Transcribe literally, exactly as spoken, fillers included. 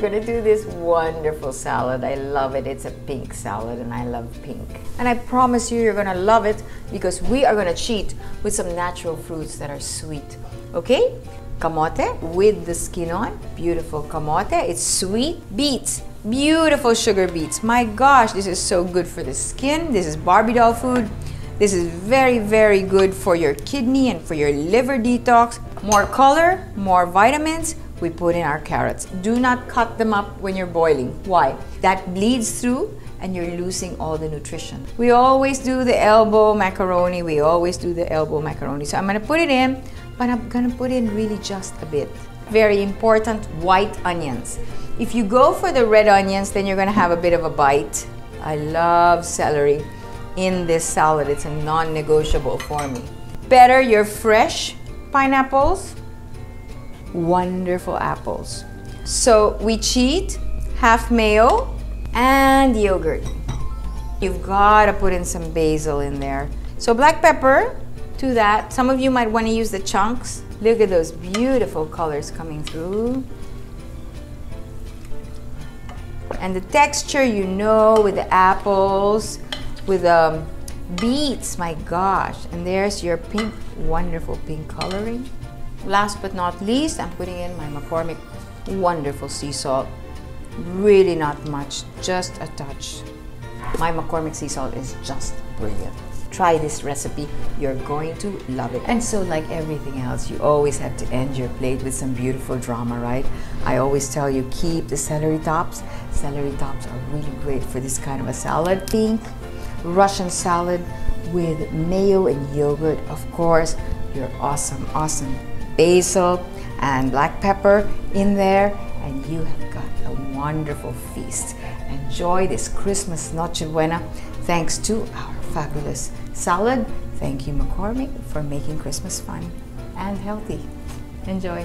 we're gonna do this wonderful salad. I love it. It's a pink salad and I love pink. And I promise you, you're gonna love it because we are gonna cheat with some natural fruits that are sweet, okay? Kamote with the skin on, beautiful kamote. It's sweet beets, beautiful sugar beets. My gosh, this is so good for the skin. This is Barbie doll food. This is very, very good for your kidney and for your liver detox. More color, more vitamins. We put in our carrots. Do not cut them up when you're boiling. Why? That bleeds through and you're losing all the nutrition. We always do the elbow macaroni. We always do the elbow macaroni. So I'm gonna put it in, but I'm gonna put in really just a bit. Very important, white onions. If you go for the red onions, then you're gonna have a bit of a bite. I love celery in this salad. It's a non-negotiable for me. Better your fresh pineapples, wonderful apples. So we cheat, half mayo and yogurt. You've got to put in some basil in there. So black pepper, to that. Some of you might want to use the chunks. Look at those beautiful colors coming through. And the texture, you know, with the apples, with um, beets, my gosh. And there's your pink, wonderful pink coloring. Last but not least, I'm putting in my McCormick wonderful sea salt. Really not much, just a touch. My McCormick sea salt is just brilliant. Try this recipe, you're going to love it. And so like everything else, you always have to end your plate with some beautiful drama, right? I always tell you, keep the celery tops. Celery tops are really great for this kind of a salad. Pink Russian salad with mayo and yogurt, of course. Your awesome, awesome basil and black pepper in there, and you have got a wonderful feast. Enjoy this Christmas Nochebuena, thanks to our fabulous salad. Thank you, McCormick, for making Christmas fun and healthy. Enjoy.